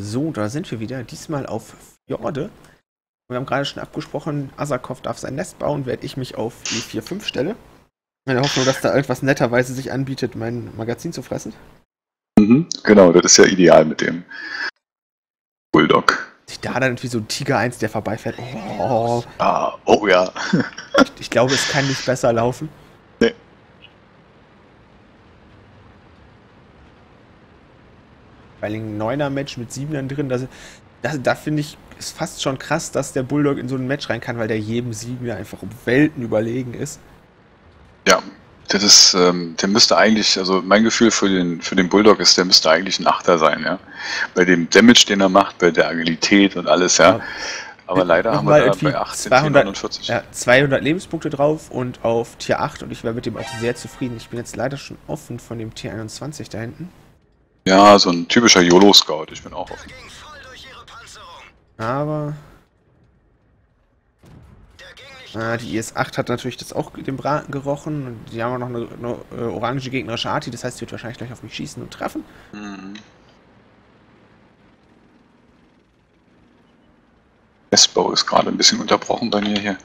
So, da sind wir wieder, diesmal auf Fjorde. Wir haben gerade schon abgesprochen, Asakov darf sein Nest bauen, während ich mich auf E45 stelle. In der Hoffnung, dass da etwas netterweise sich anbietet, mein Magazin zu fressen. Mhm, genau, das ist ja ideal mit dem Bulldog. Da dann irgendwie so ein Tiger 1, der vorbeifährt. Oh, oh ja. Ich glaube, es kann nicht besser laufen. Nee. Weil ein 9er-Match mit 7ern drin, da finde ich es fast schon krass, dass der Bulldog in so ein Match rein kann, weil der jedem 7er einfach um Welten überlegen ist. Ja, das ist, der müsste eigentlich, also mein Gefühl für den Bulldog ist, der müsste eigentlich ein Achter sein, ja. Bei dem Damage, den er macht, bei der Agilität und alles, ja. Aber leider haben wir da bei 18, 249. Ja, 200 Lebenspunkte drauf und auf Tier 8 und ich wäre mit dem auch sehr zufrieden. Ich bin jetzt leider schon offen von dem Tier 21 da hinten. Ja, so ein typischer YOLO-Scout, ich bin auch offen. Aber... die IS-8 hat natürlich das auch den Braten gerochen und die haben noch eine orange gegnerische Arti, das heißt, sie wird wahrscheinlich gleich auf mich schießen und treffen. Mhm. Nestbau ist gerade ein bisschen unterbrochen bei mir hier.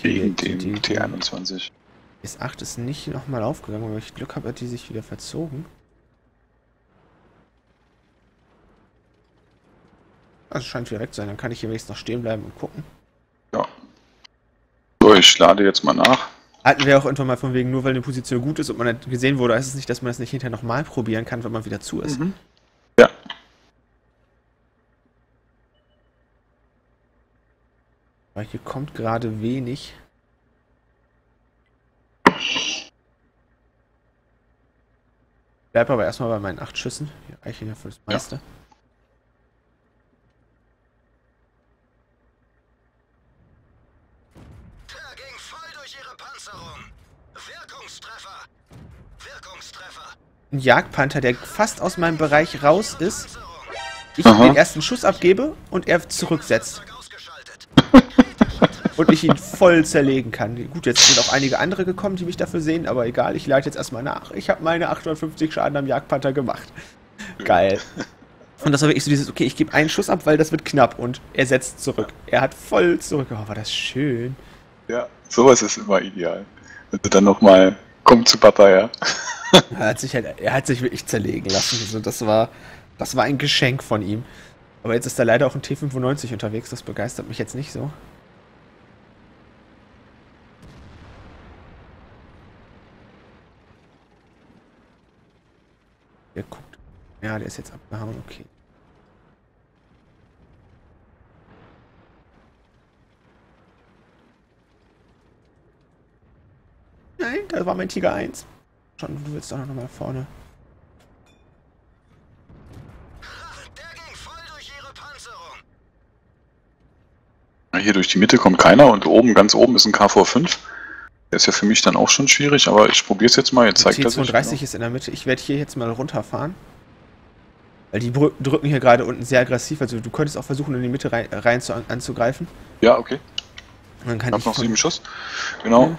Wegen dem T21. IS-8 ist nicht nochmal aufgegangen, aber wenn ich Glück habe, hat die sich wieder verzogen. Also scheint direkt zu sein, dann kann ich hier wenigstens noch stehen bleiben und gucken. Ja. So, ich lade jetzt mal nach. Hatten wir auch irgendwann mal von wegen, nur weil eine Position gut ist und man nicht gesehen wurde, heißt es nicht, dass man das nicht hinterher nochmal probieren kann, wenn man wieder zu ist. Mhm. Ja. Weil hier kommt gerade wenig. Ich bleib aber erstmal bei meinen 8 Schüssen. Hier reichen ja für das meiste. Ja. Ein Jagdpanther, der fast aus meinem Bereich raus ist, ich den ersten Schuss abgebe und er zurücksetzt. Und ich ihn voll zerlegen kann. Gut, jetzt sind auch einige andere gekommen, die mich dafür sehen, aber egal, ich leite jetzt erstmal nach. Ich habe meine 850 Schaden am Jagdpanther gemacht. Geil. Und das war wirklich so dieses, okay, ich gebe einen Schuss ab, weil das wird knapp und er setzt zurück. Er hat voll zurück. Oh, war das schön. Ja, sowas ist immer ideal. Also dann nochmal, komm zu Papa, ja. Er hat sich wirklich zerlegen lassen. Also das war ein Geschenk von ihm. Aber jetzt ist da leider auch ein T95 unterwegs. Das begeistert mich jetzt nicht so. Der guckt. Ja, der ist jetzt abgehauen. Okay. Nein, das war mein Tiger 1. Du willst doch noch mal vorne. Der ging voll durch ihre Panzerung. Hier durch die Mitte kommt keiner und oben, ganz oben ist ein KV-5. Der ist ja für mich dann auch schon schwierig, aber ich probiere es jetzt mal. Jetzt zeigt das T32 ist in der Mitte. Ich werde hier jetzt mal runterfahren. Weil die drücken hier gerade unten sehr aggressiv. Also du könntest auch versuchen, in die Mitte rein anzugreifen. Ja, okay. Dann kann ich hab noch 7 Schuss. Genau. Okay.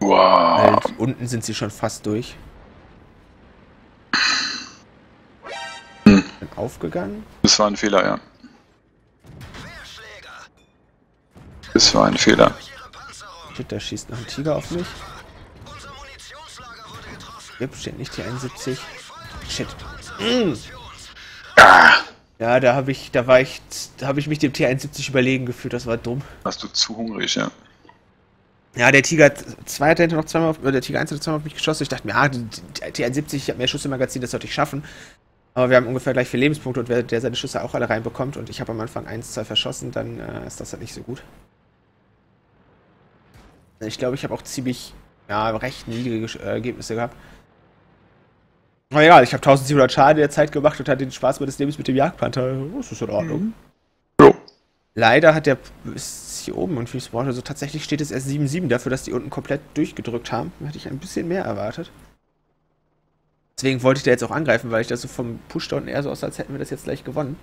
Wow. Weil unten sind sie schon fast durch. Hm. Bin aufgegangen. Das war ein Fehler, ja. Das war ein Fehler. Shit, da schießt noch ein Tiger auf mich. Yep, steht nicht die 71. Shit. Mm. Ja, da habe ich mich dem T71 überlegen gefühlt, das war dumm. Warst du zu hungrig, ja. Ja, der Tiger 2 hat hinterher noch zweimal auf, oder der Tiger 1 hat zweimal auf mich geschossen. Ich dachte mir, ah, T71, ich habe mehr Schuss im Magazin, das sollte ich schaffen. Aber wir haben ungefähr gleich 4 Lebenspunkte und wer der seine Schüsse auch alle reinbekommt und ich habe am Anfang 1, 2 verschossen, dann ist das halt nicht so gut. Ich glaube, ich habe auch ziemlich, ja, recht niedrige Ergebnisse gehabt. Aber egal, ich habe 1700 Schaden derzeit gemacht und hatte den Spaß meines Lebens mit dem Jagdpanther. Oh, das ist in Ordnung. Mhm. Leider hat der, ist hier oben und viel Sport, also tatsächlich steht es erst 7-7 dafür, dass die unten komplett durchgedrückt haben. Da hätte ich ein bisschen mehr erwartet. Deswegen wollte ich da jetzt auch angreifen, weil ich das so vom Pushdown eher so aussah, als hätten wir das jetzt gleich gewonnen.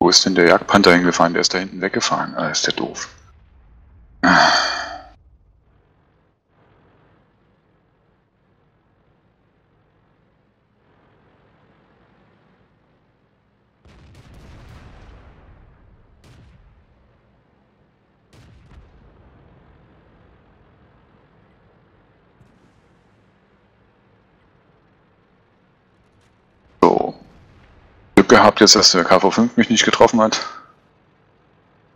Wo ist denn der Jagdpanther hingefahren? Der ist da hinten weggefahren. Ah, ist der doof. Ah. gehabt jetzt, dass der KV-5 mich nicht getroffen hat.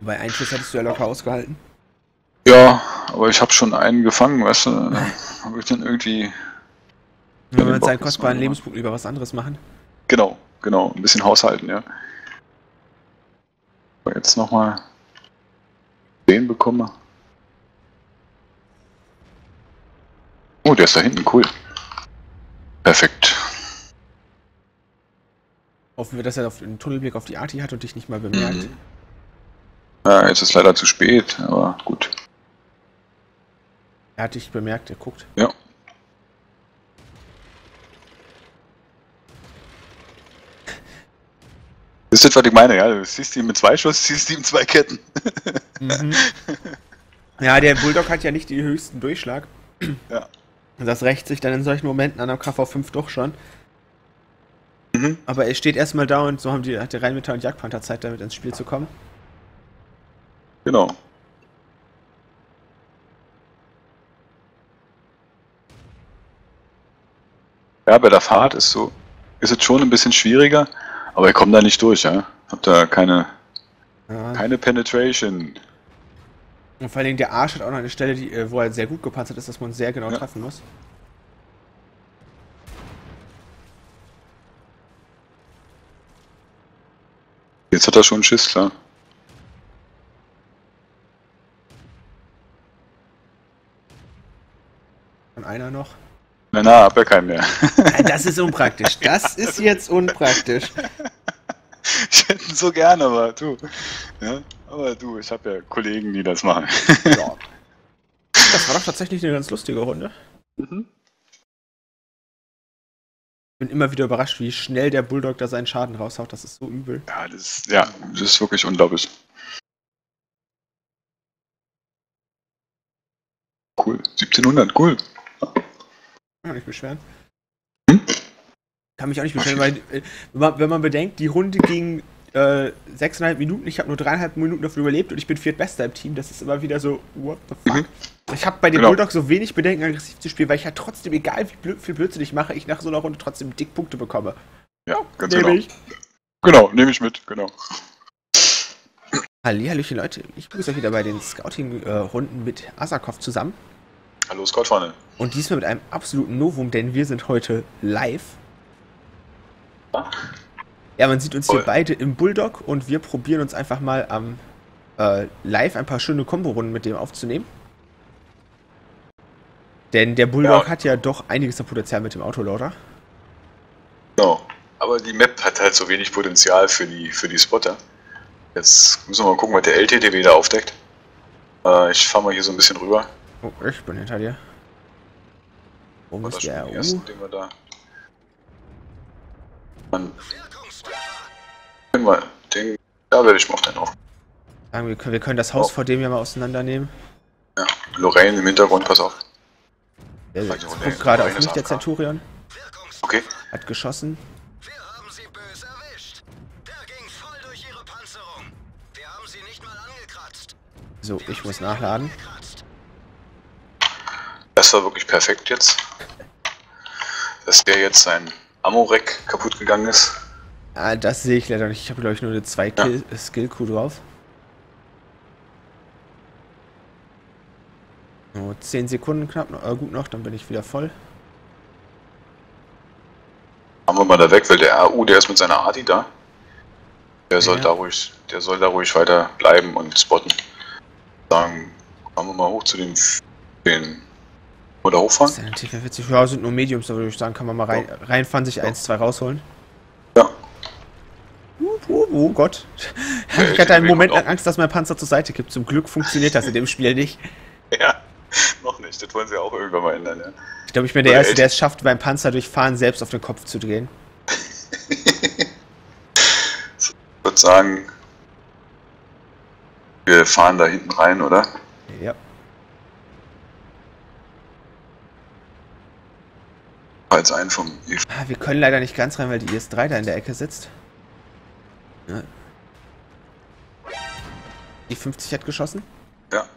Bei einem Schuss hättest du ja locker ausgehalten. Ja, aber ich habe schon einen gefangen, weißt du, dann habe ich dann irgendwie... Wenn man seinen kostbaren Lebenspunkt über was anderes machen. Genau, genau, ein bisschen haushalten, ja. Aber jetzt nochmal den bekomme. Oh, der ist da hinten, cool. Perfekt. Hoffen wir, dass er einen Tunnelblick auf die Arti hat und dich nicht mal bemerkt. Mhm. Ja, jetzt ist leider zu spät, aber gut. Er hat dich bemerkt, er guckt. Ja. Das ist das, was ich meine, ja. Du ziehst ihn mit zwei Schuss, ziehst ihm zwei Ketten. Mhm. Ja, der Bulldog hat ja nicht den höchsten Durchschlag. Ja. Das rächt sich dann in solchen Momenten an einem KV-5 doch schon. Mhm. Aber er steht erstmal da und so haben die, hat der Rheinmetall und Jagdpanther Zeit, damit ins Spiel zu kommen. Genau. Ja, bei der Fahrt ist so, ist es schon ein bisschen schwieriger, aber ich komme da nicht durch, ja. Hab da keine Penetration. Und vor allem der Arsch hat auch noch eine Stelle, die, wo er sehr gut gepanzert ist, dass man sehr genau treffen muss. Jetzt hat er schon Schiss, klar. Und einer noch? Na, hab ja keinen mehr. Das ist unpraktisch. Das ist jetzt unpraktisch. Ich hätte ihn so gerne, aber du. Ja, aber du, ich habe ja Kollegen, die das machen. Ja. Das war doch tatsächlich eine ganz lustige Runde. Mhm. Ich bin immer wieder überrascht, wie schnell der Bulldog da seinen Schaden raushaut. Das ist so übel. Ja, das ist wirklich unglaublich. Cool. 1700, cool. Kann mich nicht beschweren. Hm? Kann mich auch nicht beschweren, weil wenn man bedenkt, die Runde ging 6,5 Minuten, ich habe nur 3,5 Minuten dafür überlebt und ich bin viertbester im Team. Das ist immer wieder so, what the fuck. Mhm. Ich habe bei dem Bulldog so wenig Bedenken, aggressiv zu spielen, weil ich ja trotzdem, egal wie viel Blödsinn ich mache, ich nach so einer Runde trotzdem dick Punkte bekomme. Ja, ganz genau. Genau, nehme ich mit, genau. Hallihallöchen Leute, ich begrüße euch wieder bei den Scouting-Runden mit Asakov zusammen. Hallo Scoutfahne. Und diesmal mit einem absoluten Novum, denn wir sind heute live. Ja, man sieht uns hier beide im Bulldog und wir probieren uns einfach mal am live ein paar schöne Kombo-Runden mit dem aufzunehmen. Denn der Bulldog hat ja doch einiges an Potenzial mit dem Autoloader. Genau, aber die Map hat halt so wenig Potenzial für die Spotter. Jetzt müssen wir mal gucken, was der LTDW da aufdeckt. Ich fahre mal hier so ein bisschen rüber. Oh, ich bin hinter dir. Wo ist der RU? Da werde ich mal auf den auf. Wir können das Haus vor dem ja mal auseinandernehmen. Ja, Lorraine im Hintergrund, pass auf. Der guckt gerade auf mich, der Centurion. Okay. Hat geschossen. Wir haben sie böse erwischt. Der ging voll durch ihre Panzerung. Wir haben sie nicht mal angekratzt. So, ich muss nachladen. Das war wirklich perfekt jetzt, dass der jetzt sein Amorek kaputt gegangen ist. Ah, das sehe ich leider nicht. Ich habe, glaube ich, nur eine 2-Skill-Crew drauf. So, 10 Sekunden knapp, gut noch, dann bin ich wieder voll. Haben wir mal da weg, weil der AU, der ist mit seiner Arti da. Der soll da ruhig weiter bleiben und spotten. Sagen, haben wir mal hoch zu den oder hochfahren? Das ist ja T44. Ja, sind nur Mediums, aber würde ich sagen, kann man mal reinfahren, sich 1-2 rausholen. Ja. Oh Gott. Ich hatte einen Moment lang Angst, dass mein Panzer zur Seite kippt. Zum Glück funktioniert das in dem Spiel nicht. Ja, noch nicht. Das wollen sie auch irgendwann mal ändern, ja. Ich glaube, ich bin der Erste, der es schafft, beim Panzer durchfahren selbst auf den Kopf zu drehen. Ich würde sagen, wir fahren da hinten rein, oder? Ja. Als einen vom wir können leider nicht ganz rein, weil die IS-3 da in der Ecke sitzt. Ja. Die E-50 hat geschossen? Ja.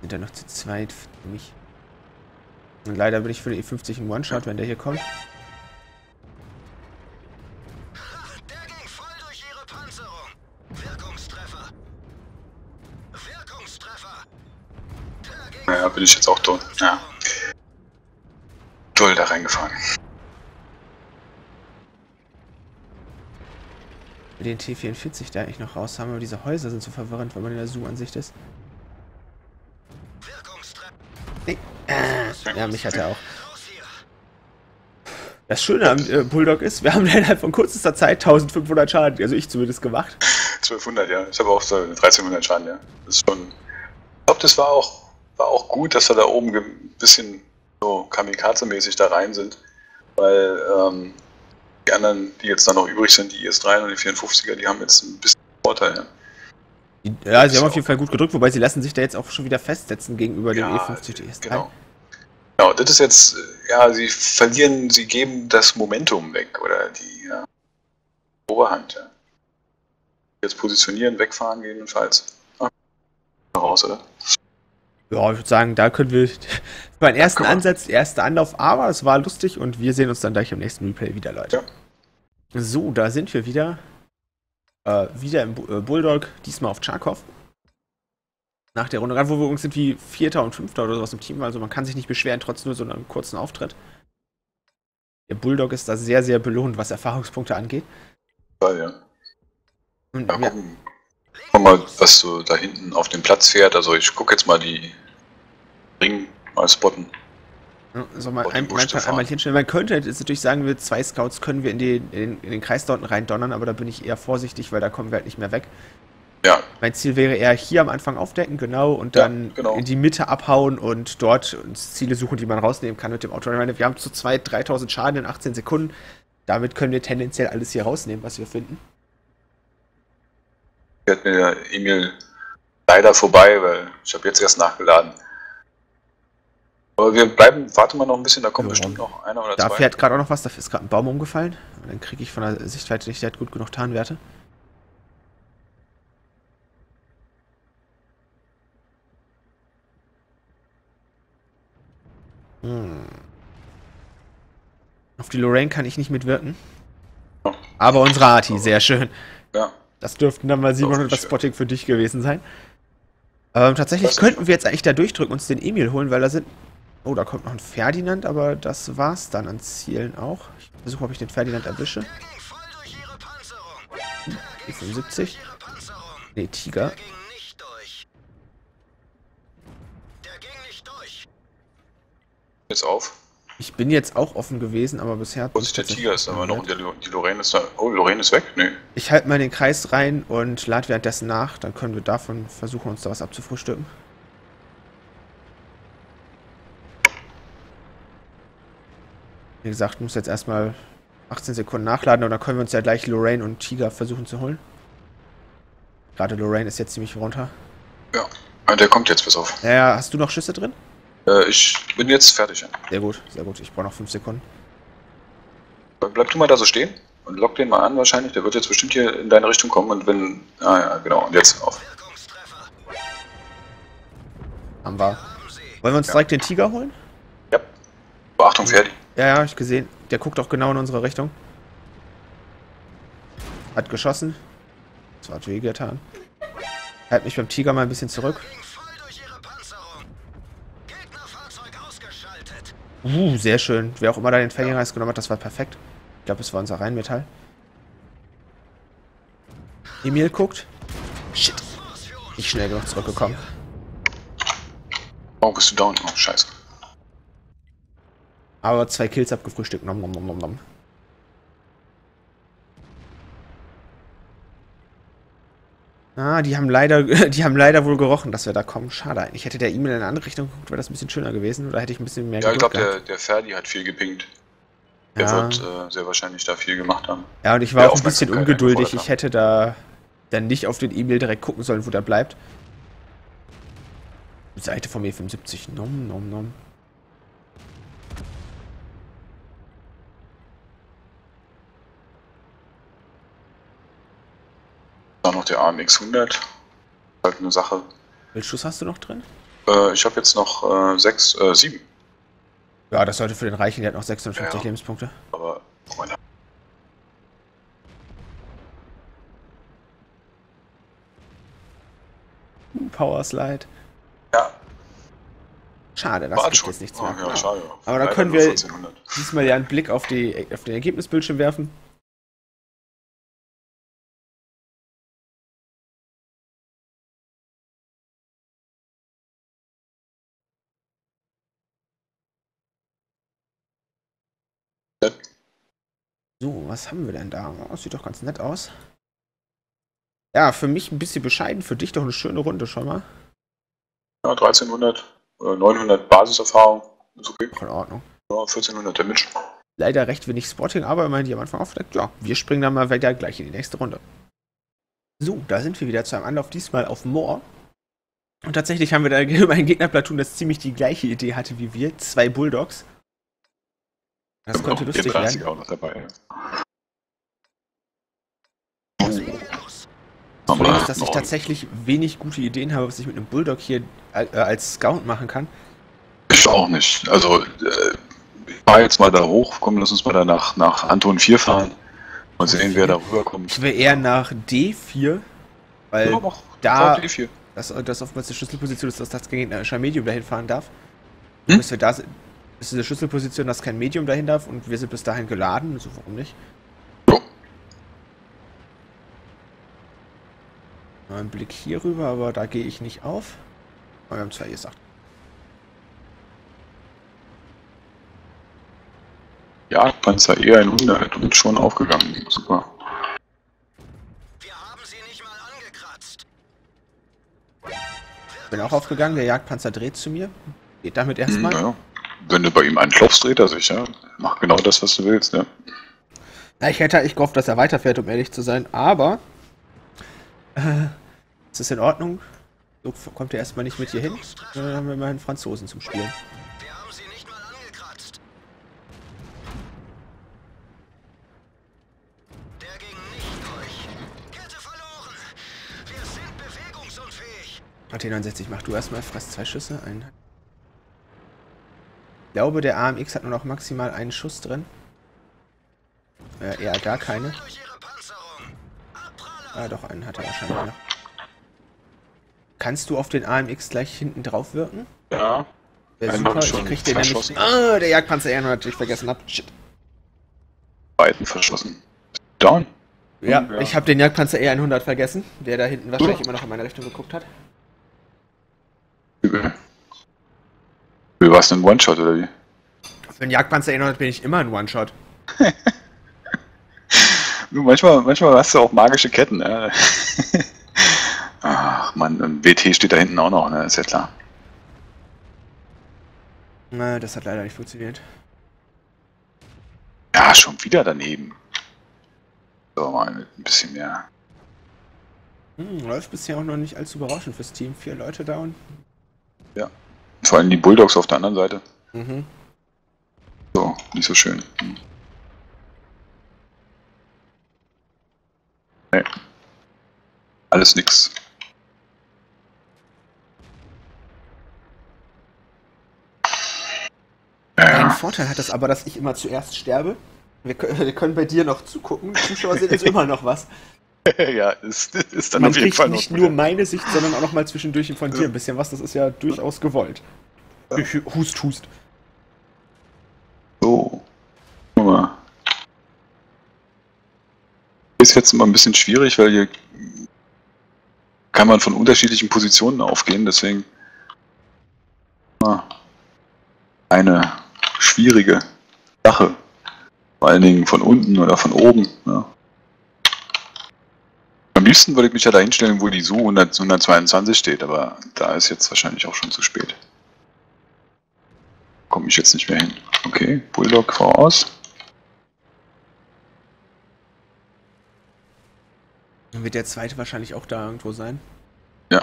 Sind da noch zu zweit für mich. Und leider bin ich für die E50 im One-Shot, wenn der hier kommt. Der ging voll durch ihre Panzerung. Wirkungstreffer. Naja, bin ich jetzt auch tot. Ja. Doll da reingefahren. Mit den T44 da eigentlich noch raus haben, aber diese Häuser sind so verwirrend, wenn man in der Zoom-Ansicht ist. Nee. Ja, mich hat er auch. Das Schöne am Bulldog ist, wir haben innerhalb von kürzester Zeit 1500 Schaden, also ich zumindest gemacht. 1200, ja. Ich habe auch so 1300 Schaden, ja. Das ist schon... Ich glaube, das war auch gut, dass wir da oben ein bisschen so Kamikaze-mäßig da rein sind, weil die anderen, die jetzt da noch übrig sind, die IS-3 und die 54er, die haben jetzt ein bisschen Vorteil, ja. Ja, sie haben auf jeden Fall gut gedrückt, wobei sie lassen sich da jetzt auch schon wieder festsetzen gegenüber dem E50 DS3. Genau. Genau, das ist jetzt, ja, sie verlieren, sie geben das Momentum weg, oder die Oberhand, ja. Jetzt positionieren, wegfahren gegebenenfalls. Ah, raus, oder? Ja, ich würde sagen, da können wir meinen ersten Ansatz, erster Anlauf, aber es war lustig und wir sehen uns dann gleich im nächsten Replay wieder, Leute. Ja. So, da sind wir wieder. Wieder im Bulldog, diesmal auf Charkov. Nach der Runde, gerade wo wir übrigens sind wie 4. und 5. oder sowas im Team, also man kann sich nicht beschweren, trotz nur so einem kurzen Auftritt. Der Bulldog ist da sehr, sehr belohnt, was Erfahrungspunkte angeht. Ja, ja. Und ja, gucken wir mal, was so da hinten auf den Platz fährt. Also ich gucke jetzt mal die Ring mal spotten. So, mal einmal hinstellen. Man könnte jetzt natürlich sagen, wir 2 Scouts können wir in den Kreis da unten rein donnern, aber da bin ich eher vorsichtig, weil da kommen wir halt nicht mehr weg. Ja. Mein Ziel wäre eher hier am Anfang aufdecken, genau, und dann in die Mitte abhauen und dort uns Ziele suchen, die man rausnehmen kann mit dem Auto. Ich meine, wir haben zu 2.000, 3.000 Schaden in 18 Sekunden. Damit können wir tendenziell alles hier rausnehmen, was wir finden. Ich hatte mir der Emil leider vorbei, weil ich habe jetzt erst nachgeladen. Aber wir bleiben, warte mal noch ein bisschen, da kommt bestimmt noch einer oder zwei. Da fährt gerade auch noch was, da ist gerade ein Baum umgefallen. Und dann kriege ich von der Sichtweite nicht, der hat gut genug Tarnwerte. Hm. Auf die Lorraine kann ich nicht mitwirken. Ja. Aber unsere Arti, sehr schön. Ja. Das dürften dann mal 700 das Spotting für dich gewesen sein. Tatsächlich könnten wir jetzt eigentlich da durchdrücken, uns den Emil holen, weil da sind... Oh, da kommt noch ein Ferdinand, aber das war's dann an Zielen auch. Ich versuche, ob ich den Ferdinand erwische. E75. Ne, Tiger. Jetzt auf. Ich bin jetzt auch offen gewesen, aber bisher... Der Tiger ist aber noch... Die Lorraine ist da... Oh, Lorraine ist weg? Nee. Ich halte mal den Kreis rein und lade währenddessen nach. Dann können wir davon versuchen, uns da was abzufrühstücken. Wie gesagt, muss jetzt erstmal 18 Sekunden nachladen und dann können wir uns ja gleich Lorraine und Tiger versuchen zu holen. Gerade Lorraine ist jetzt ziemlich runter. Ja, der kommt jetzt, pass auf. Ja, hast du noch Schüsse drin? Ich bin jetzt fertig. Sehr gut, sehr gut. Ich brauche noch 5 Sekunden. Bleib du mal da so stehen und lock den mal an wahrscheinlich. Der wird jetzt bestimmt hier in deine Richtung kommen und wenn... Ah ja, genau. Und jetzt auf. Haben wir. Wollen wir uns direkt den Tiger holen? Ja. Beachtung, fertig. Ja, ja, hab ich gesehen. Der guckt auch genau in unsere Richtung. Hat geschossen. Das hat weh getan. Halt mich beim Tiger mal ein bisschen zurück. Sehr schön. Wer auch immer da den Fängreis genommen hat, das war perfekt. Ich glaube, es war unser Rheinmetall. Emil guckt. Shit. Nicht schnell genug zurückgekommen. Oh, bist du down? Oh, scheiße. Aber 2 Kills abgefrühstückt. Nom, nom, nom, nom, nom. Ah, die haben leider wohl gerochen, dass wir da kommen. Schade eigentlich. Hätte der E-Mail in eine andere Richtung geguckt, wäre das ein bisschen schöner gewesen. Oder hätte ich ein bisschen mehr geguckt. Ja, ich glaube, der Ferdi hat viel gepinkt. Der wird sehr wahrscheinlich da viel gemacht haben. Ja, und ich war auch ein bisschen ungeduldig. Ich hätte da dann nicht auf den E-Mail direkt gucken sollen, wo der bleibt. Seite vom E75. Nom, nom, nom. Noch der AMX 100. Halt eine Sache. Welchen Schuss hast du noch drin? Ich habe jetzt noch 7. Ja, das sollte für den Reichen, der hat noch 56 Lebenspunkte. Aber Power Slide. Ja. Schade, das gibt jetzt nichts mehr. Oh, ja, schade. Aber dann können wir diesmal ja einen Blick auf, auf den Ergebnisbildschirm werfen. So, was haben wir denn da? Oh, sieht doch ganz nett aus. Ja, für mich ein bisschen bescheiden, für dich doch eine schöne Runde schon mal. Ja, 1300 oder 900 Basiserfahrung. Ist okay. Auch in Ordnung. Ja, 1400 Damage. Leider recht wenig Spotting, aber immerhin die am Anfang aufdeckt. Ja, wir springen dann mal weiter gleich in die nächste Runde. So, da sind wir wieder zu einem Anlauf, diesmal auf Moor. Und tatsächlich haben wir da ein Gegnerplatoon, das ziemlich die gleiche Idee hatte wie wir. 2 Bulldogs. Das könnte lustig werden. Auch noch dabei, ja. Das Problem ist, dass ich tatsächlich wenig gute Ideen habe, was ich mit einem Bulldog hier als Scout machen kann. Ich auch nicht. Also, ich fahre jetzt mal da hoch. Komm, lass uns mal da nach Anton 4 fahren. Mal sehen, wer da rüberkommt. Ich wäre eher nach D4, weil ja, da D4. Das oftmals die Schlüsselposition ist, dass das kein Medium dahin fahren darf. Hm? Bis wir da sind, ist diese Schlüsselposition, dass kein Medium dahin darf und wir sind bis dahin geladen. Also, warum nicht? 9 Blick hier rüber, aber da gehe ich nicht auf. Wir haben 2 gesagt. Ja, Panzer E100 und schon aufgegangen. Super. Wir haben sie nicht mal angekratzt. Bin auch aufgegangen, der Jagdpanzer dreht zu mir. Geht damit erstmal. Ja. Wenn du bei ihm anklopfst, dreht er sich, ja. Mach genau das, was du willst, ja. Na, ich hätte eigentlich gehofft, dass er weiterfährt, um ehrlich zu sein, aber. Ist das in Ordnung? So kommt er erstmal nicht mit hier hin. Dann haben wir mal einen Franzosen zum Spielen. Wir haben sie nicht mal angekratzt. Der ging nicht durch. Kette verloren. Wir sind bewegungsunfähig. AT69, mach du erstmal, fress 2 Schüsse ein. Ich glaube, der AMX hat nur noch maximal einen Schuss drin. Eher gar keine. Ah, doch, einen hat er wahrscheinlich noch. Kannst du auf den AMX gleich hinten drauf wirken? Ja. Wäre super, ich krieg den nämlich... Ah, der Jagdpanzer E100 natürlich vergessen hab. Shit. Beiden verschossen. Down. Ja, ja, ich hab den Jagdpanzer E100 vergessen, der da hinten wahrscheinlich immer noch in meine Richtung geguckt hat. Übel. Übel, warst du ein One-Shot oder wie? Für den Jagdpanzer E100 bin ich immer ein One-Shot. Manchmal hast du auch magische Ketten. Ne? Ach man, WT steht da hinten auch noch, ne? Ist ja klar. Na, das hat leider nicht funktioniert. Ja, schon wieder daneben. So, mal mit ein bisschen mehr. Läuft bisher auch noch nicht allzu überraschend fürs Team. 4 Leute down. Ja, vor allem die Bulldogs auf der anderen Seite. Mhm. So, nicht so schön. Hm. Nee. Alles nix. Ein Vorteil hat das aber, dass ich immer zuerst sterbe. Wir können bei dir noch zugucken. Zuschauer sehen jetzt immer noch was. Ja, ist dann auf jeden Fall nicht nur meine Sicht, sondern auch noch mal zwischendurch von dir ein bisschen was. Das ist ja durchaus gewollt. Ja. Hust, hust. So. Guck mal. Ist jetzt immer ein bisschen schwierig, weil hier kann man von unterschiedlichen Positionen aufgehen, deswegen eine schwierige Sache, vor allen Dingen von unten oder von oben. Ja. Am liebsten würde ich mich ja da hinstellen, wo die Su 122 steht, aber da ist jetzt wahrscheinlich auch schon zu spät. Komme ich jetzt nicht mehr hin. Okay, Bulldog voraus. Dann wird der zweite wahrscheinlich auch da irgendwo sein. Ja,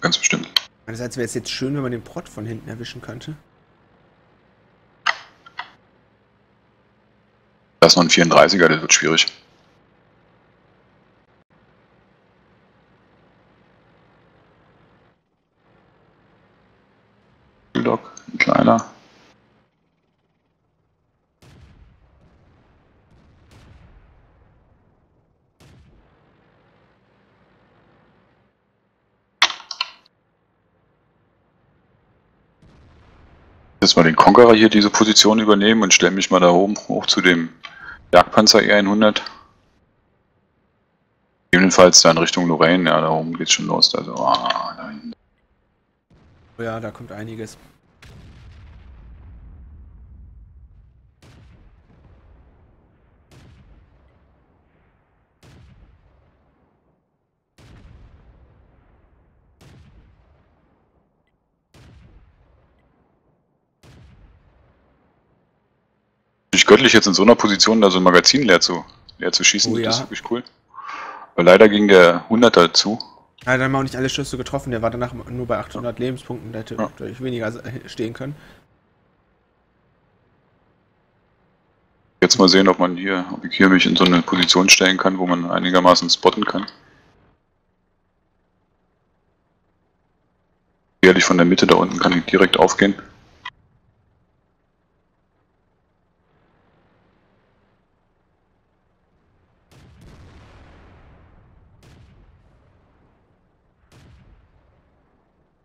ganz bestimmt. Meinerseits wäre es jetzt schön, wenn man den Prot von hinten erwischen könnte. Da ist noch ein 34er, der wird schwierig. Bulldog, ein kleiner. jetzt mal den Conqueror hier diese Position übernehmen und stelle mich mal da oben hoch zu dem Jagdpanzer E100. Ebenfalls da in Richtung Lorraine, ja, da oben geht's schon los. Also, da hinten. Oh ja, da kommt einiges. Göttlich jetzt in so einer Position da so ein Magazin leer zu schießen, oh, ja. Das ist wirklich cool. Aber leider ging der 100er zu. Ja, dann haben wir auch nicht alle Schüsse getroffen, der war danach nur bei 800 Lebenspunkten, der hätte deutlich weniger stehen können. Jetzt mal sehen, ob man hier, ob ich hier mich in so eine Position stellen kann, wo man einigermaßen spotten kann. Ehrlich von der Mitte da unten kann ich direkt aufgehen.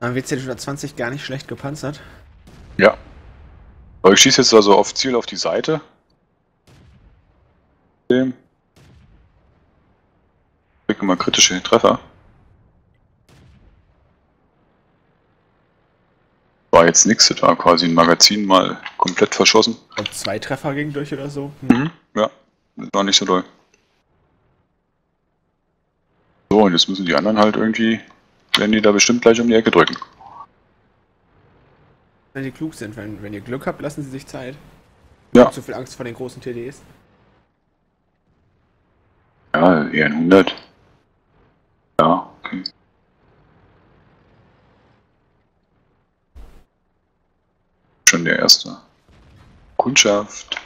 WC 120 gar nicht schlecht gepanzert. Ja. Aber ich schieße jetzt also auf Ziel auf die Seite. Ich kriege mal kritische Treffer. War jetzt nichts, da quasi ein Magazin mal komplett verschossen. Und 2 Treffer gingen durch oder so? Hm. Mhm, ja, das war nicht so doll. So, und jetzt müssen die anderen halt irgendwie... Werden die da bestimmt gleich um die Ecke drücken. Wenn die klug sind, wenn ihr Glück habt, lassen sie sich Zeit. Ja. Zu viel Angst vor den großen TDs. Ja, eher 100. Ja, okay. Schon der erste. Kundschaft.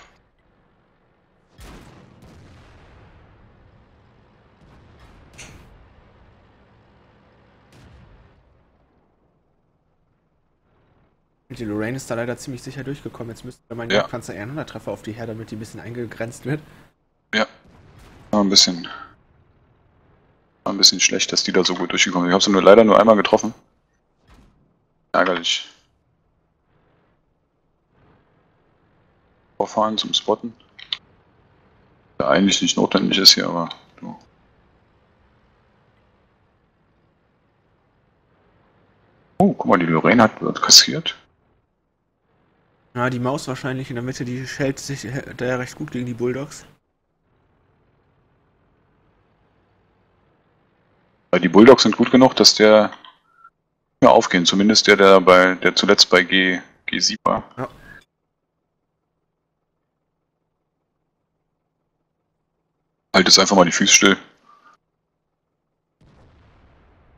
Die Lorraine ist da leider ziemlich sicher durchgekommen. Jetzt müsste mein Jagdpanzer E100 Treffer auf die her, damit die ein bisschen eingegrenzt wird. Ja. War ein bisschen schlecht, dass die da so gut durchgekommen sind. Ich habe sie nur leider nur einmal getroffen. Ärgerlich. Vorfahren zum Spotten. Der eigentlich nicht notwendig ist hier, aber... So. Oh, guck mal, die Lorraine wird kassiert. Ja, die Maus wahrscheinlich in der Mitte, die hält sich da recht gut gegen die Bulldogs. Ja, die Bulldogs sind gut genug, dass der ja, aufgehen, zumindest der zuletzt bei G7 war. Ja. Halt jetzt einfach mal die Füße still.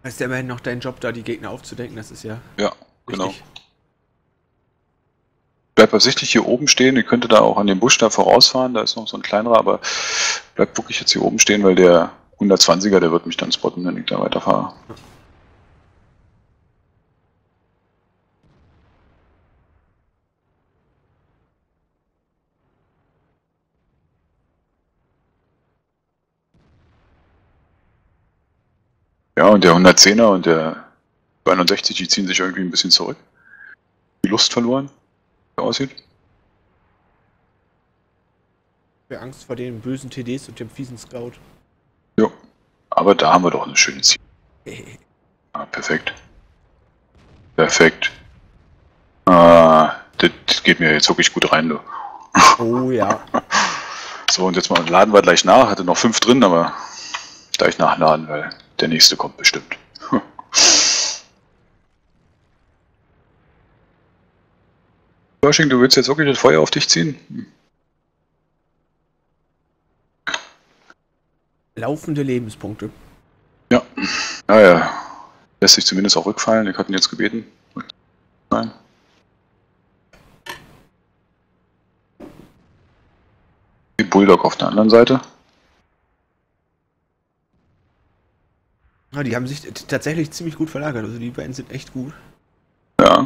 Ist ja immerhin noch dein Job, da die Gegner aufzudenken, das ist ja. Ja, genau. Bleibt absichtlich hier oben stehen, ihr könntet da auch an dem Busch da vorausfahren, da ist noch so ein kleinerer, aber bleibt wirklich jetzt hier oben stehen, weil der 120er, der wird mich dann spotten, wenn ich da weiterfahre. Ja. Ja, und der 110er und der 61, die ziehen sich irgendwie ein bisschen zurück. Die Lust verloren, wie aussieht. Ich habe Angst vor den bösen TDs und dem fiesen Scout. Jo, aber da haben wir doch ein schönes Ziel. Hey. Ah, perfekt. Perfekt. Ah, das geht mir jetzt wirklich gut rein, du. Oh ja. So, und jetzt mal laden wir gleich nach. Hatte noch 5 drin, aber gleich nachladen, weil... Der nächste kommt bestimmt. Pershing, du willst jetzt wirklich das Feuer auf dich ziehen? Laufende Lebenspunkte. Ja, naja. Lässt sich zumindest auch rückfallen. Ich hatte ihn jetzt gebeten. Nein. Die Bulldog auf der anderen Seite. Ja, die haben sich tatsächlich ziemlich gut verlagert, also die beiden sind echt gut. Ja.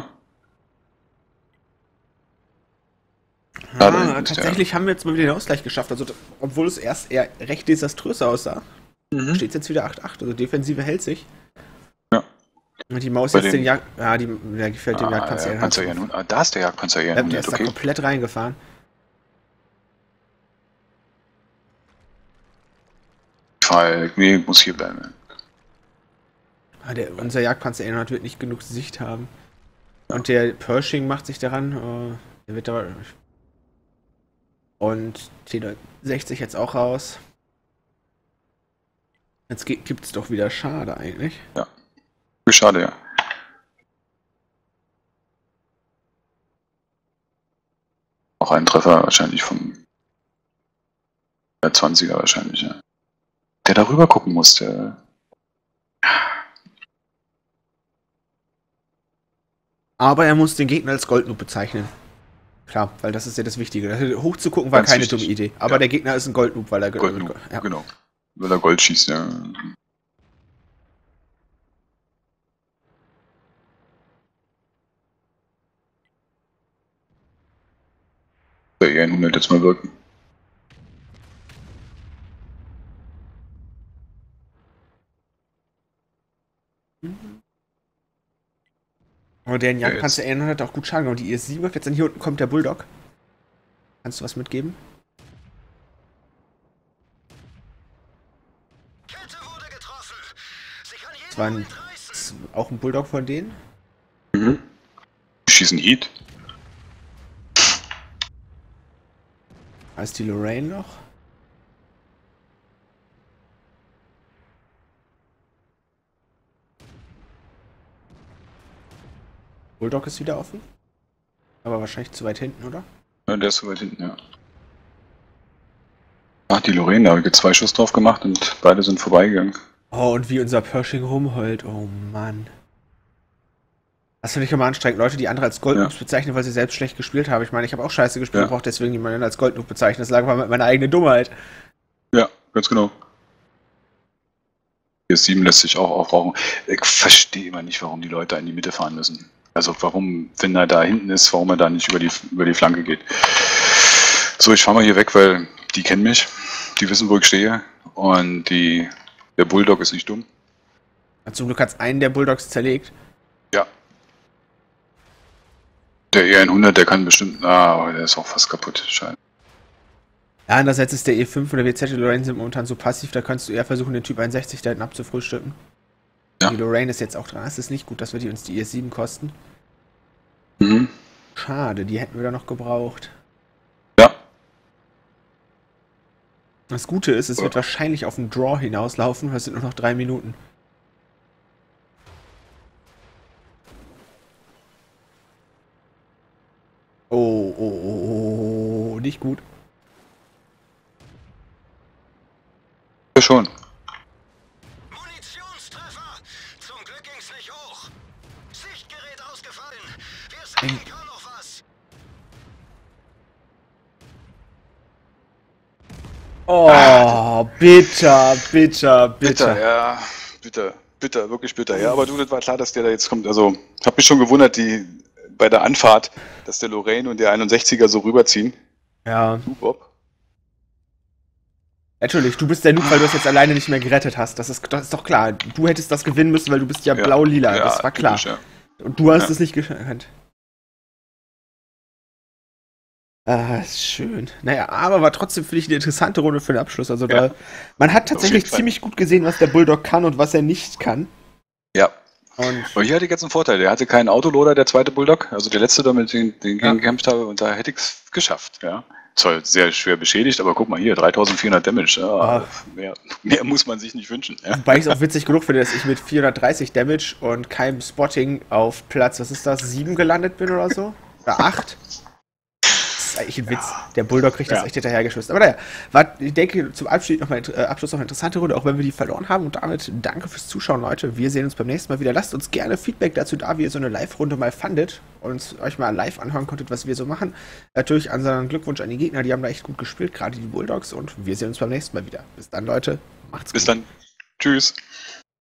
Ah, tatsächlich haben wir jetzt mal wieder den Ausgleich geschafft, also obwohl es erst eher recht desaströs aussah, steht es jetzt wieder 8-8, also Defensive hält sich. Ja. Die Maus jetzt den Jagd... Ja, die gefällt dem Jagdpanzer E100. Ah, da ist der Jagdpanzer E100, okay. Der ist da komplett reingefahren. Nee, muss hier bleiben. Ah, unser Jagdpanzer E100 wird nicht genug Sicht haben. Und der Pershing macht sich daran. Der wird da... Und T60 jetzt auch raus. Jetzt gibt's doch wieder Schade eigentlich. Ja. Schade, ja. Auch ein Treffer wahrscheinlich vom 20er wahrscheinlich, ja. Der darüber gucken musste. Aber er muss den Gegner als Goldnub bezeichnen. Klar, weil das ist ja das Wichtige. Hochzugucken war keine dumme Idee. Aber der Gegner ist ein Goldnub, weil er Goldnub, ja. Genau. Weil er Gold schießt, ja. Der E100 jetzt mal wirken. Aber der Jagdpanzer E100 auch gut Schaden. Und die IS-7, jetzt hier unten kommt der Bulldog. Kannst du was mitgeben? Das war auch ein Bulldog von denen. Mhm. Schießen Heat. Da ist die Lorraine noch. Bulldog ist wieder offen. Aber wahrscheinlich zu weit hinten, oder? Ja, der ist zu weit hinten, ja. Ach, die Lorraine, da habe ich 2 Schuss drauf gemacht und beide sind vorbeigegangen. Oh, und wie unser Pershing rumheult. Oh, Mann. Das finde ich immer anstrengend. Leute, die andere als Goldnoob bezeichnen, weil sie selbst schlecht gespielt haben. Ich meine, ich habe auch scheiße gespielt und brauche deswegen niemanden als Goldnoob bezeichnen. Das lag mal mit meiner eigenen Dummheit. Ja, ganz genau. IS-7 lässt sich auch aufrauchen. Ich verstehe immer nicht, warum die Leute in die Mitte fahren müssen. Also warum, wenn er da hinten ist, warum er da nicht über die Flanke geht. So, ich fahre mal hier weg, weil die kennen mich. Die wissen, wo ich stehe. Und der Bulldog ist nicht dumm. Zum Glück hat einen der Bulldogs zerlegt. Ja. Der E100, der kann bestimmt... Ah, der ist auch fast kaputt. Scheiße. Ja, andererseits ist der E5 oder WZ die Lorraine sind momentan so passiv, da kannst du eher versuchen, den Typ 61 da hinten abzufrühstücken. Ja. Die Lorraine ist jetzt auch dran. Es ist nicht gut, dass wir uns die IS-7 kosten. Mhm. Schade, die hätten wir da noch gebraucht. Ja. Das Gute ist, es wird wahrscheinlich auf den Draw hinauslaufen, weil es sind nur noch 3 Minuten. Oh, nicht gut. Ja, schon. Munitionstreffer! Zum Glück ging's nicht hoch. Sichtgerät ausgefallen. Wir sagen kaum noch was. Oh, bitter. Bitter, ja. Bitter, wirklich bitter. Ja, aber du, das war klar, dass der da jetzt kommt. Also, ich habe mich schon gewundert, bei der Anfahrt, dass der Lorraine und der 61er so rüberziehen. Ja. Du, Bob? Natürlich, du bist der Noob, weil du es jetzt alleine nicht mehr gerettet hast. Das ist doch klar. Du hättest das gewinnen müssen, weil du bist ja blau-lila. Ja, das war klar. Typisch, ja. Und du hast es nicht geschafft. Ah, ist schön. Naja, aber war trotzdem, finde ich, eine interessante Runde für den Abschluss. Also da, man hat tatsächlich ziemlich gut gesehen, was der Bulldog kann und was er nicht kann. Ja. Und hier hatte ich jetzt einen Vorteil, der hatte keinen Autoloader, der zweite Bulldog, also der letzte, damit den ich gekämpft habe, und da hätte ich es geschafft, ja. Zwar sehr schwer beschädigt, aber guck mal hier, 3400 Damage, ja. Mehr muss man sich nicht wünschen. Ja. Wobei ich es auch witzig genug finde, dass ich mit 430 Damage und keinem Spotting auf Platz, was ist das, 7 gelandet bin oder so? Oder 8? Das ist eigentlich ein Witz. Der Bulldog kriegt das echt hinterhergeschmissen. Aber naja, ich denke, zum Abschluss noch eine interessante Runde, auch wenn wir die verloren haben. Und damit danke fürs Zuschauen, Leute. Wir sehen uns beim nächsten Mal wieder. Lasst uns gerne Feedback dazu da, wie ihr so eine Live-Runde mal fandet und euch mal live anhören konntet, was wir so machen. Natürlich unseren Glückwunsch an die Gegner, die haben da echt gut gespielt, gerade die Bulldogs. Und wir sehen uns beim nächsten Mal wieder. Bis dann, Leute. Macht's gut. Bis dann. Tschüss.